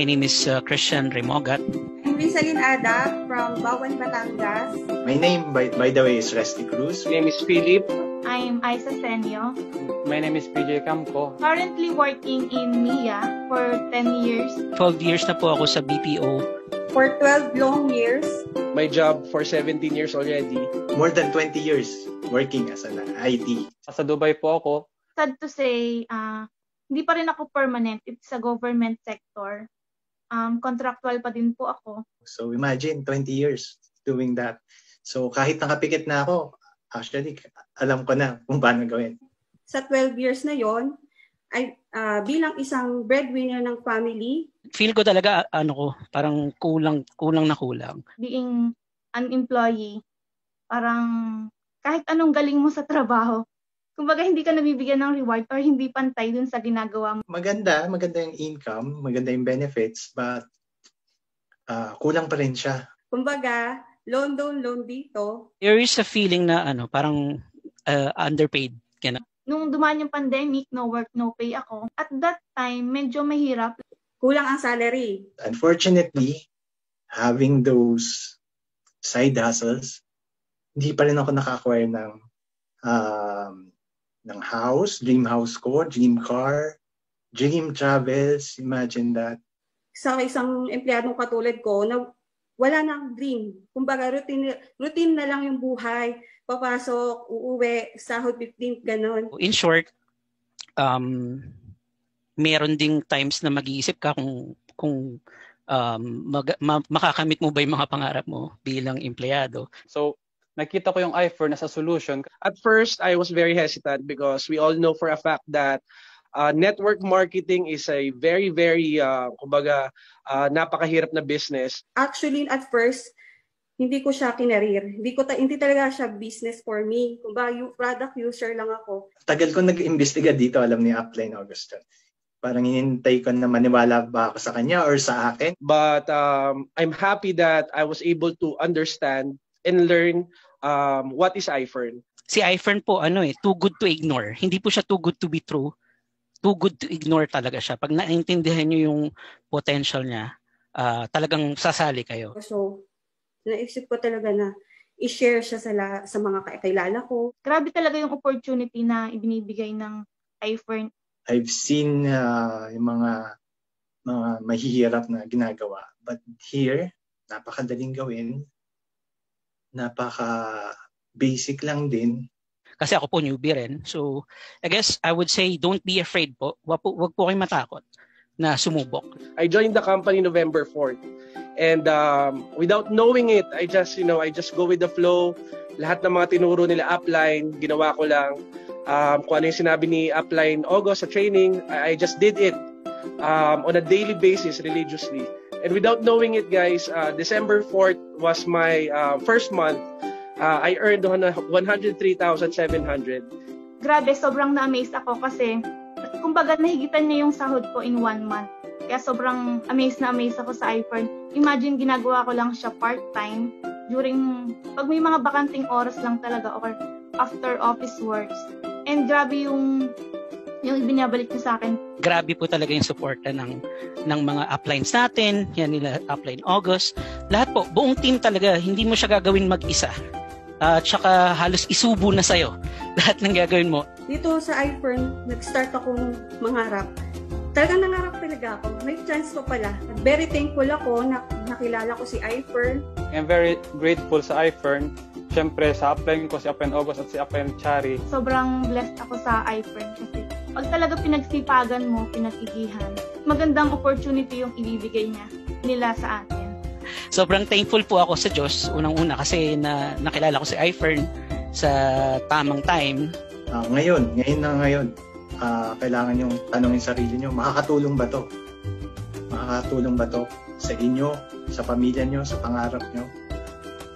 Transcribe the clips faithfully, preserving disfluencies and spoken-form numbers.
My name is uh, Christian Remogat. I'm Vizelin Ada from Bauang, Batangas. My name, by, by the way, is Rusty Cruz. My name is Philip. I'm Aysa Senyo. My name is P J Camco. Currently working in M I A for ten years. twelve years na po ako sa B P O. For twelve long years. My job for seventeen years already. More than twenty years working as an I T. Sa Dubai po ako. Sad to say, uh, hindi pa rin ako permanent. It's a government sector. Um, contractual pa din po ako. So imagine twenty years doing that. So kahit nakapikit na ako, actually alam ko na kung paano gawin. Sa twelve years na yon, ay uh, bilang isang breadwinner ng family, feel ko talaga ano ko, parang kulang kulang na kulang. Being an employee, parang kahit anong galing mo sa trabaho, kumbaga hindi ka nabibigyan ng reward or hindi pantay dun sa ginagawa mo. Maganda, maganda yung income, maganda yung benefits, but uh, kulang pa rin siya. Kumbaga, loan down, loan dito. There is a feeling na ano, parang uh, underpaid. Kaya nung dumaan yung pandemic, no work, no pay ako. At that time, medyo mahirap. Kulang ang salary. Unfortunately, having those side hustles, hindi pa rin ako naka-acquire ng um, ng house, dream house ko, dream car, dream travels, imagine that. Sa isang empleyadong katulad ko, na wala nang dream. Kumbaga, routine, routine na lang yung buhay. Papasok, uuwi, sahod fifteen, ganon. In short, um, meron ding times na mag-iisip ka kung, kung um, mag, ma, makakamit mo ba yung mga pangarap mo bilang empleyado. So, nakita ko yung iFern as a solution. At first, I was very hesitant because we all know for a fact that uh, network marketing is a very, very, uh, kumbaga, uh, napakahirap na business. Actually, at first, hindi ko siya kinarir. Hindi, ko ta- hindi talaga siya business for me. Kumbaga, yung product user lang ako. Tagal ko nag-imbestiga dito, alam ni Upline Augustin. Parang hinintay ko na maniwala ba ako sa kanya or sa akin. But um, I'm happy that I was able to understand and learn um, what is iFern. Si iFern po, ano eh, too good to ignore. Hindi po siya too good to be true. Too good to ignore talaga siya. Pag naintindihan niyo yung potential niya, uh, talagang sasali kayo. So, naisip ko talaga na i-share siya sa, la- sa mga kakilala ko. Grabe talaga yung opportunity na ibinibigay ng iFern. I've seen uh, yung mga, mga mahihirap na ginagawa. But here, napakadaling gawin. Napaka-basic lang din. Kasi ako po newbie rin. So, I guess I would say don't be afraid po. Wag po, wag po kayong matakot na sumubok. I joined the company November fourth. And um, without knowing it, I just, you know, I just go with the flow. Lahat ng mga tinuro nila Upline, ginawa ko lang. Um, kung ano yung sinabi ni Upline August sa training, I, I just did it um, on a daily basis, religiously. And without knowing it, guys, uh, December fourth was my uh, first month. Uh, I earned one hundred three thousand seven hundred. Grabe, sobrang na-amaze ako kasi kumbaga nahigitan niya yung sahod ko in one month. Kaya sobrang amazed na amazed ako sa iFern. Imagine, ginagawa ko lang siya part-time during, pag may mga bakanting oras lang talaga or after office works. And grabe yung yung ibinabalik niya sa akin. Grabe po talaga yung suporta ng ng mga uplines natin, yan nila Upline August. Lahat po, buong team talaga, hindi mo siya gagawin mag-isa. At uh, saka halos isubo na sa'yo lahat ng gagawin mo. Dito sa iFern, nag-start akong mangarap. Talagang nangarap talaga ako. May chance ko pala. Very thankful ako na nakilala ko si iFern. I'm very grateful sa iFern. Siyempre, sa Upline ko si Upline August at si Upline Chari. Sobrang blessed ako sa iFern kasi pag talaga pinagsipagan mo, pinatigihan, magandang opportunity yung ibibigay niya nila sa atin. Sobrang thankful po ako sa Diyos, unang-una, kasi na, nakilala ko si iFern sa tamang time. Uh, ngayon, ngayon na ngayon, uh, kailangan yung tanongin sarili nyo, makakatulong ba to? Makakatulong ba to sa inyo, sa pamilya nyo, sa pangarap nyo?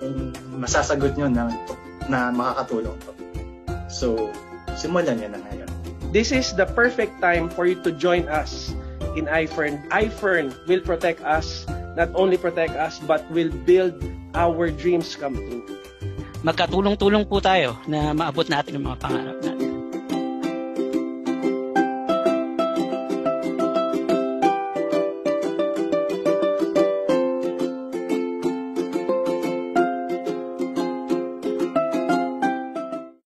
Kung masasagot nyo na, na makakatulong to. So, simulan nyo na ngayon. This is the perfect time for you to join us in iFern. iFern will protect us, not only protect us, but will build our dreams come true. Magkatulong-tulong po tayo na maabot natin ang mga pangarap natin.